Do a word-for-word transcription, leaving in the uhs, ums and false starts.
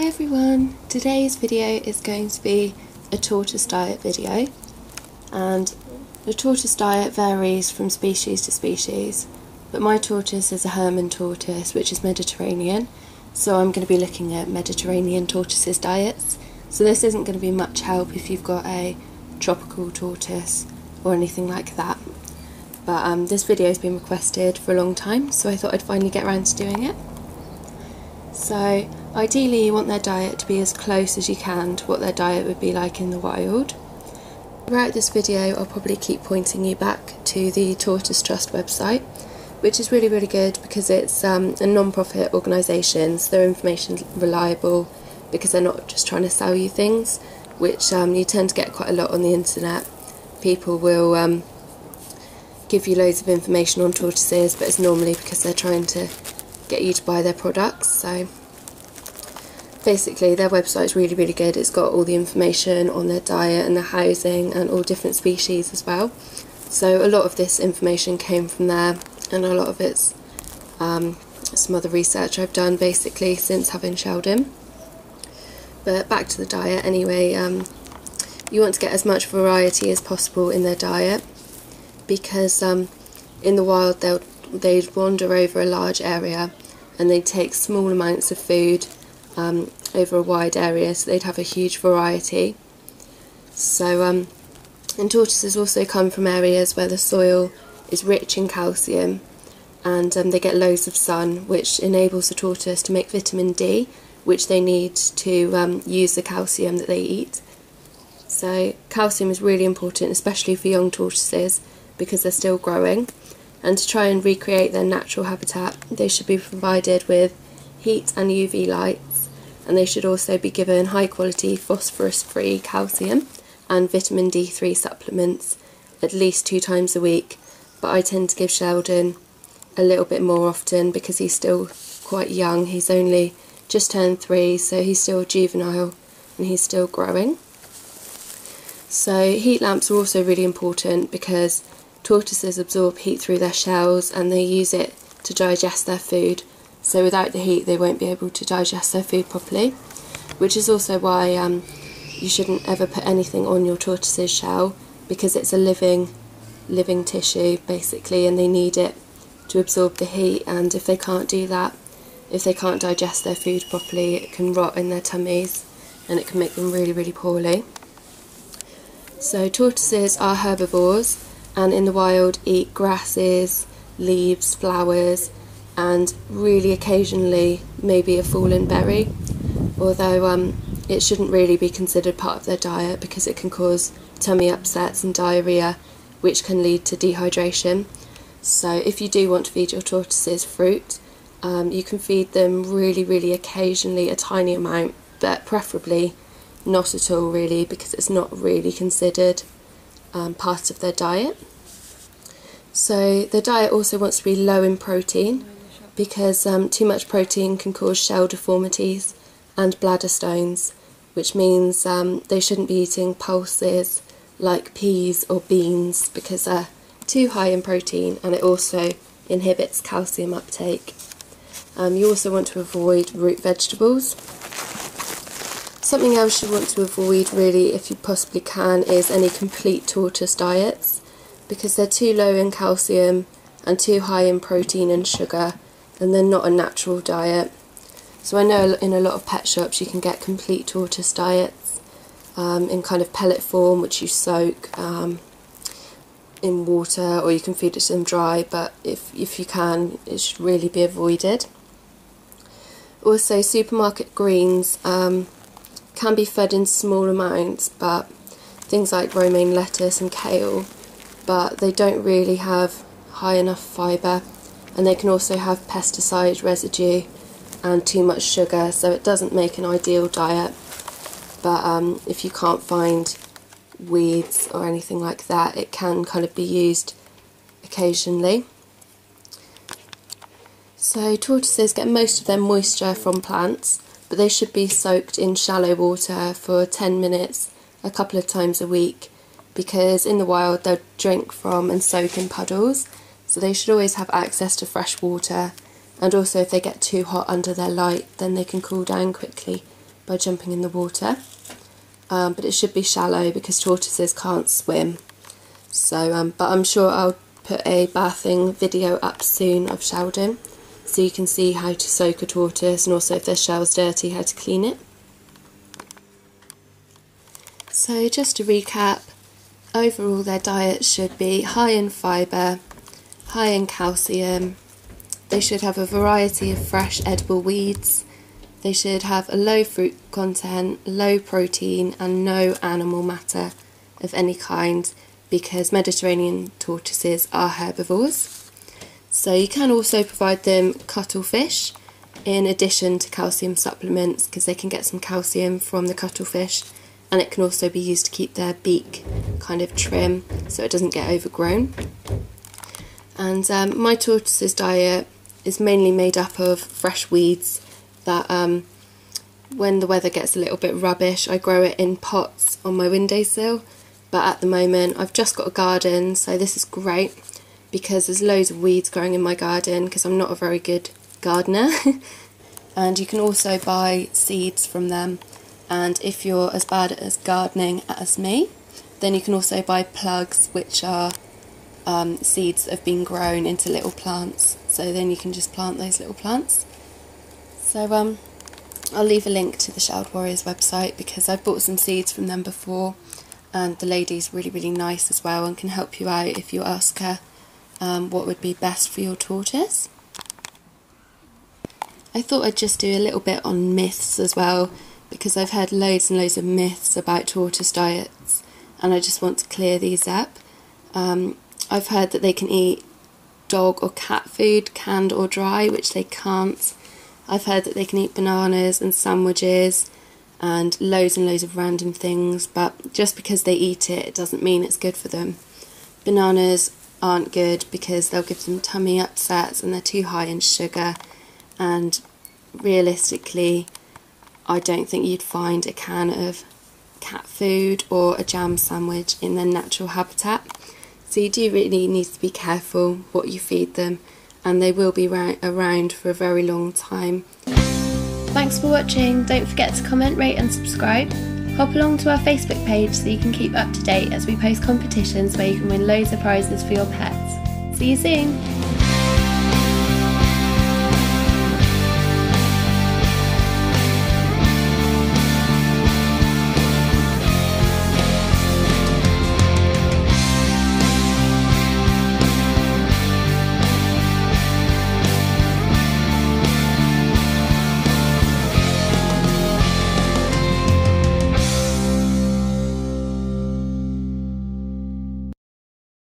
Hi everyone, today's video is going to be a tortoise diet video, and the tortoise diet varies from species to species, but my tortoise is a Hermann tortoise, which is Mediterranean, so I'm going to be looking at Mediterranean tortoises' diets. So this isn't going to be much help if you've got a tropical tortoise or anything like that, but um, this video has been requested for a long time, so I thought I'd finally get around to doing it. So ideally you want their diet to be as close as you can to what their diet would be like in the wild. Throughout this video I'll probably keep pointing you back to the Tortoise Trust website, which is really really good because it's um, a non-profit organisation, so their information's reliable because they're not just trying to sell you things, which um, you tend to get quite a lot on the internet. People will um, give you loads of information on tortoises, but it's normally because they're trying to get you to buy their products. So basically their website is really really good. It's got all the information on their diet and their housing and all different species as well, so a lot of this information came from there, and a lot of it's um, some other research I've done basically since having Sheldon. But back to the diet anyway, um, you want to get as much variety as possible in their diet because um, in the wild they'll they'd wander over a large area and they'd take small amounts of food um, over a wide area, so they'd have a huge variety. So um, and tortoises also come from areas where the soil is rich in calcium, and um, they get loads of sun, which enables the tortoise to make vitamin D, which they need to um, use the calcium that they eat. So calcium is really important, especially for young tortoises because they're still growing. And to try and recreate their natural habitat, they should be provided with heat and U V lights, and they should also be given high quality phosphorus-free calcium and vitamin D three supplements at least two times a week. But I tend to give Sheldon a little bit more often because he's still quite young. He's only just turned three, so he's still a juvenile and he's still growing. So heat lamps are also really important because tortoises absorb heat through their shells and they use it to digest their food, so without the heat they won't be able to digest their food properly, which is also why um, you shouldn't ever put anything on your tortoise's shell because it's a living living tissue basically, and they need it to absorb the heat, and if they can't do that, if they can't digest their food properly, it can rot in their tummies and it can make them really really poorly. So tortoises are herbivores, and in the wild eat grasses, leaves, flowers, and really occasionally maybe a fallen berry, although um, it shouldn't really be considered part of their diet because it can cause tummy upsets and diarrhoea, which can lead to dehydration. So if you do want to feed your tortoises fruit, um, you can feed them really really occasionally, a tiny amount, but preferably not at all really because it's not really considered Um, part of their diet. So their diet also wants to be low in protein because um, too much protein can cause shell deformities and bladder stones, which means um, they shouldn't be eating pulses like peas or beans because they're too high in protein, and it also inhibits calcium uptake. Um, you also want to avoid root vegetables. Something else you want to avoid really if you possibly can is any complete tortoise diets because they're too low in calcium and too high in protein and sugar, and they're not a natural diet. So I know in a lot of pet shops you can get complete tortoise diets um, in kind of pellet form, which you soak um, in water, or you can feed it to them dry, but if, if you can, it should really be avoided. Also supermarket greens um, can be fed in small amounts, but things like romaine lettuce and kale, but they don't really have high enough fibre, and they can also have pesticide residue and too much sugar, so it doesn't make an ideal diet. But um, if you can't find weeds or anything like that, it can kind of be used occasionally. So tortoises get most of their moisture from plants, but they should be soaked in shallow water for ten minutes a couple of times a week because in the wild they'll drink from and soak in puddles, so they should always have access to fresh water. And also if they get too hot under their light, then they can cool down quickly, by jumping in the water, um, but it should be shallow because tortoises can't swim. So, um, but I'm sure I'll put a bathing video up soon of Sheldon, so you can see how to soak a tortoise and also if their shell's dirty, how to clean it. So just to recap, overall their diet should be high in fibre, high in calcium, they should have a variety of fresh edible weeds, they should have a low fruit content, low protein and no animal matter of any kind, because Mediterranean tortoises are herbivores. So you can also provide them cuttlefish in addition to calcium supplements, because they can get some calcium from the cuttlefish, and it can also be used to keep their beak kind of trim so it doesn't get overgrown. And um, my tortoise's diet is mainly made up of fresh weeds that um, when the weather gets a little bit rubbish, I grow it in pots on my windowsill. But at the moment I've just got a garden, so this is great because there's loads of weeds growing in my garden because I'm not a very good gardener. And you can also buy seeds from them, and if you're as bad at gardening as me, then you can also buy plugs, which are um, seeds that have been grown into little plants, so then you can just plant those little plants. So um, I'll leave a link to the Shelled Warriors website because I've bought some seeds from them before, and the lady's really really nice as well and can help you out if you ask her um, what would be best for your tortoise. I thought I'd just do a little bit on myths as well, because I've heard loads and loads of myths about tortoise diets and I just want to clear these up. Um, I've heard that they can eat dog or cat food, canned or dry, which they can't. I've heard that they can eat bananas and sandwiches and loads and loads of random things, but just because they eat it, it doesn't mean it's good for them. Bananas aren't good because they'll give them tummy upsets and they're too high in sugar, and realistically I don't think you'd find a can of cat food or a jam sandwich in their natural habitat, so you do really need to be careful what you feed them, and they will be around for a very long time. Thanks for watching, don't forget to comment, rate and subscribe. Hop along to our Facebook page so you can keep up to date as we post competitions where you can win loads of prizes for your pets. See you soon!